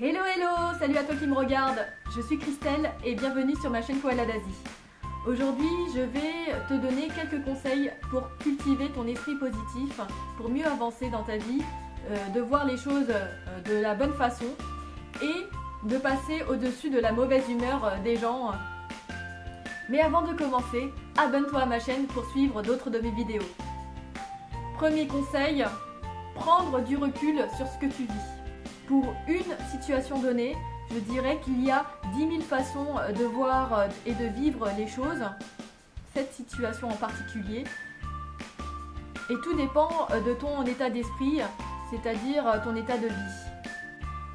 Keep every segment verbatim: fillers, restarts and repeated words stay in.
Hello hello, salut à toi qui me regarde. Je suis Christelle et bienvenue sur ma chaîne Koala d'Asie. Aujourd'hui, je vais te donner quelques conseils pour cultiver ton esprit positif, pour mieux avancer dans ta vie, euh, de voir les choses euh, de la bonne façon et de passer au-dessus de la mauvaise humeur euh, des gens. Mais avant de commencer, abonne-toi à ma chaîne pour suivre d'autres de mes vidéos. Premier conseil, prendre du recul sur ce que tu vis. Pour une situation donnée, je dirais qu'il y a dix mille façons de voir et de vivre les choses, cette situation en particulier. Et tout dépend de ton état d'esprit, c'est-à-dire ton état de vie.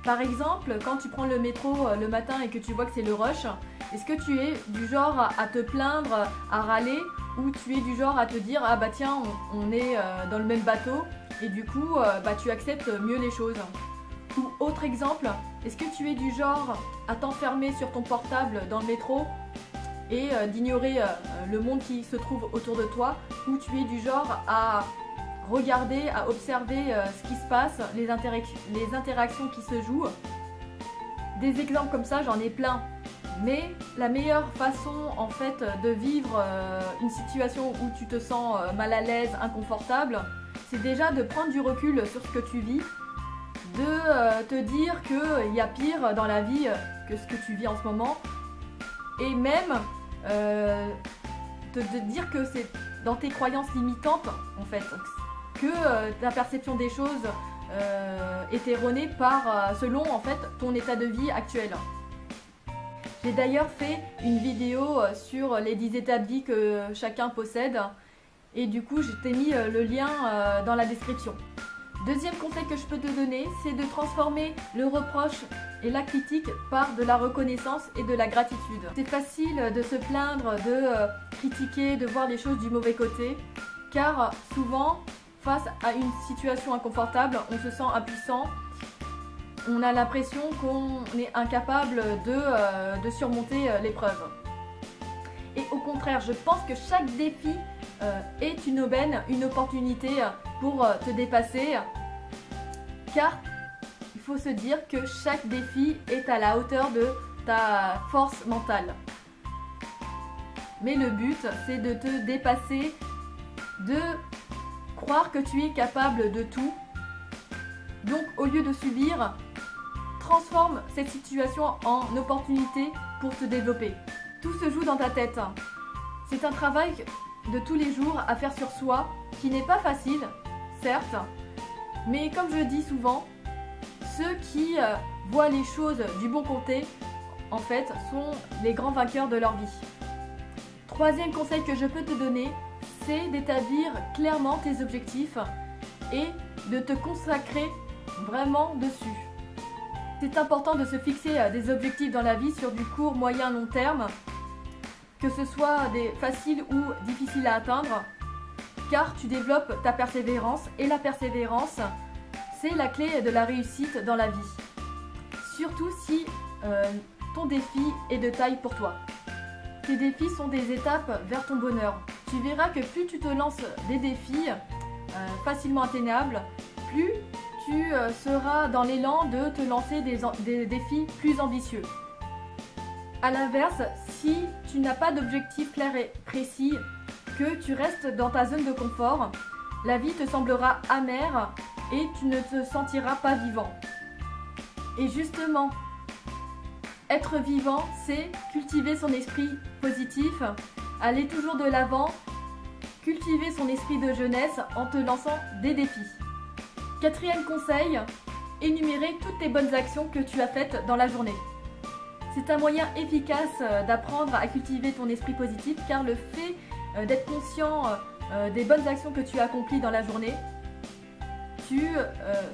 Par exemple, quand tu prends le métro le matin et que tu vois que c'est le rush, est-ce que tu es du genre à te plaindre, à râler, ou tu es du genre à te dire « Ah bah tiens, on est dans le même bateau » et du coup, bah, tu acceptes mieux les choses. Ou autre exemple, est-ce que tu es du genre à t'enfermer sur ton portable dans le métro et euh, d'ignorer euh, le monde qui se trouve autour de toi, ou tu es du genre à regarder, à observer euh, ce qui se passe, les, interac les interactions qui se jouent. Des exemples comme ça, j'en ai plein. Mais la meilleure façon en fait de vivre euh, une situation où tu te sens euh, mal à l'aise, inconfortable, c'est déjà de prendre du recul sur ce que tu vis, de te dire qu'il y a pire dans la vie que ce que tu vis en ce moment, et même euh, te, te dire que c'est dans tes croyances limitantes en fait, que euh, ta perception des choses euh, est erronée par, selon en fait ton état de vie actuel. J'ai d'ailleurs fait une vidéo sur les dix états de vie que chacun possède, et du coup je t'ai mis le lien euh, dans la description. Deuxième conseil que je peux te donner, c'est de transformer le reproche et la critique par de la reconnaissance et de la gratitude. C'est facile de se plaindre, de critiquer, de voir les choses du mauvais côté, car souvent, face à une situation inconfortable, on se sent impuissant, on a l'impression qu'on est incapable de, euh, de surmonter l'épreuve. Et au contraire, je pense que chaque défi euh, est une aubaine, une opportunité pour te dépasser, car il faut se dire que chaque défi est à la hauteur de ta force mentale. Mais le but, c'est de te dépasser, de croire que tu es capable de tout. Donc au lieu de subir, transforme cette situation en opportunité pour te développer. Tout se joue dans ta tête. C'est un travail de tous les jours à faire sur soi, qui n'est pas facile, certes, mais comme je dis souvent, ceux qui euh, voient les choses du bon côté, en fait, sont les grands vainqueurs de leur vie. Troisième conseil que je peux te donner, c'est d'établir clairement tes objectifs et de te consacrer vraiment dessus. C'est important de se fixer des objectifs dans la vie sur du court, moyen, long terme, que ce soit des faciles ou difficiles à atteindre, car tu développes ta persévérance, et la persévérance, c'est la clé de la réussite dans la vie. Surtout si euh, ton défi est de taille pour toi. Tes défis sont des étapes vers ton bonheur. Tu verras que plus tu te lances des défis euh, facilement atteignables, plus tu euh, seras dans l'élan de te lancer des, des défis plus ambitieux. A l'inverse, si tu n'as pas d'objectif clair et précis, que tu restes dans ta zone de confort, la vie te semblera amère et tu ne te sentiras pas vivant. Et justement, être vivant, c'est cultiver son esprit positif, aller toujours de l'avant, cultiver son esprit de jeunesse en te lançant des défis. Quatrième conseil, énumérer toutes tes bonnes actions que tu as faites dans la journée. C'est un moyen efficace d'apprendre à cultiver ton esprit positif, car le fait d'être conscient des bonnes actions que tu accomplis dans la journée, tu,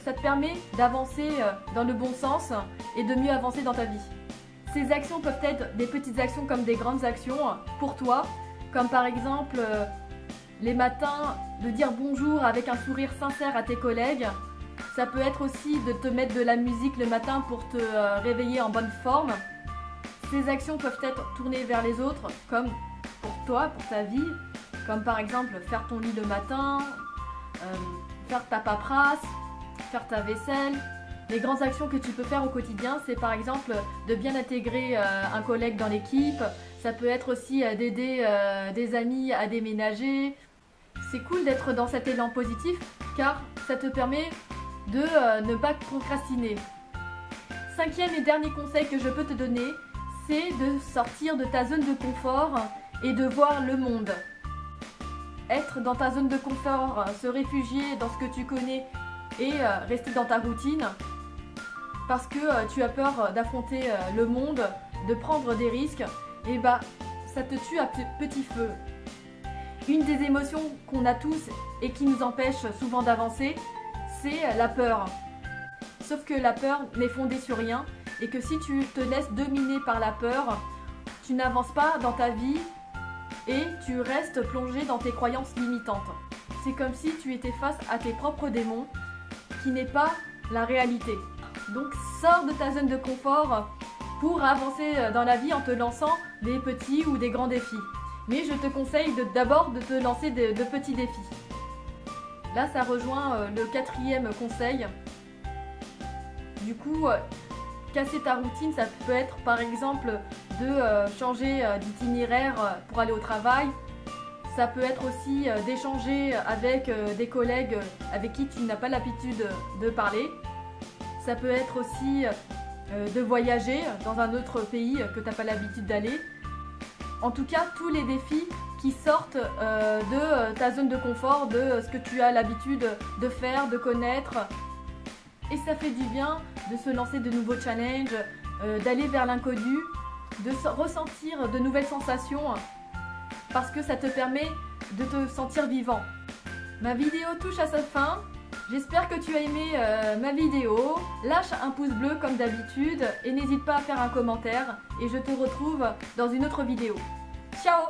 ça te permet d'avancer dans le bon sens et de mieux avancer dans ta vie. Ces actions peuvent être des petites actions comme des grandes actions pour toi, comme par exemple les matins de dire bonjour avec un sourire sincère à tes collègues. Ça peut être aussi de te mettre de la musique le matin pour te réveiller en bonne forme. Ces actions peuvent être tournées vers les autres, comme pour toi, pour ta vie, comme par exemple faire ton lit le matin, euh, faire ta paperasse, faire ta vaisselle, Les grandes actions que tu peux faire au quotidien, c'est par exemple de bien intégrer euh, un collègue dans l'équipe, ça peut être aussi euh, d'aider euh, des amis à déménager. C'est cool d'être dans cet élan positif car ça te permet de euh, ne pas procrastiner. Cinquième et dernier conseil que je peux te donner, c'est de sortir de ta zone de confort et de voir le monde. Être dans ta zone de confort, se réfugier dans ce que tu connais et rester dans ta routine parce que tu as peur d'affronter le monde, de prendre des risques, et bah ça te tue à petit feu. Une des émotions qu'on a tous et qui nous empêche souvent d'avancer, c'est la peur. Sauf que la peur n'est fondée sur rien et que si tu te laisses dominer par la peur, tu n'avances pas dans ta vie et tu restes plongé dans tes croyances limitantes. C'est comme si tu étais face à tes propres démons qui n'est pas la réalité. Donc sors de ta zone de confort pour avancer dans la vie en te lançant des petits ou des grands défis. Mais je te conseille d'abord de, de te lancer de, de petits défis. Là ça rejoint le quatrième conseil. Du coup, casser ta routine, ça peut être par exemple de changer d'itinéraire pour aller au travail. Ça peut être aussi d'échanger avec des collègues avec qui tu n'as pas l'habitude de parler. Ça peut être aussi de voyager dans un autre pays que tu n'as pas l'habitude d'aller. En tout cas, tous les défis qui sortent de ta zone de confort, de ce que tu as l'habitude de faire, de connaître. Et ça fait du bien de se lancer de nouveaux challenges, euh, d'aller vers l'inconnu, de ressentir de nouvelles sensations parce que ça te permet de te sentir vivant. Ma vidéo touche à sa fin. J'espère que tu as aimé euh, ma vidéo. Lâche un pouce bleu comme d'habitude et n'hésite pas à faire un commentaire. Et je te retrouve dans une autre vidéo. Ciao!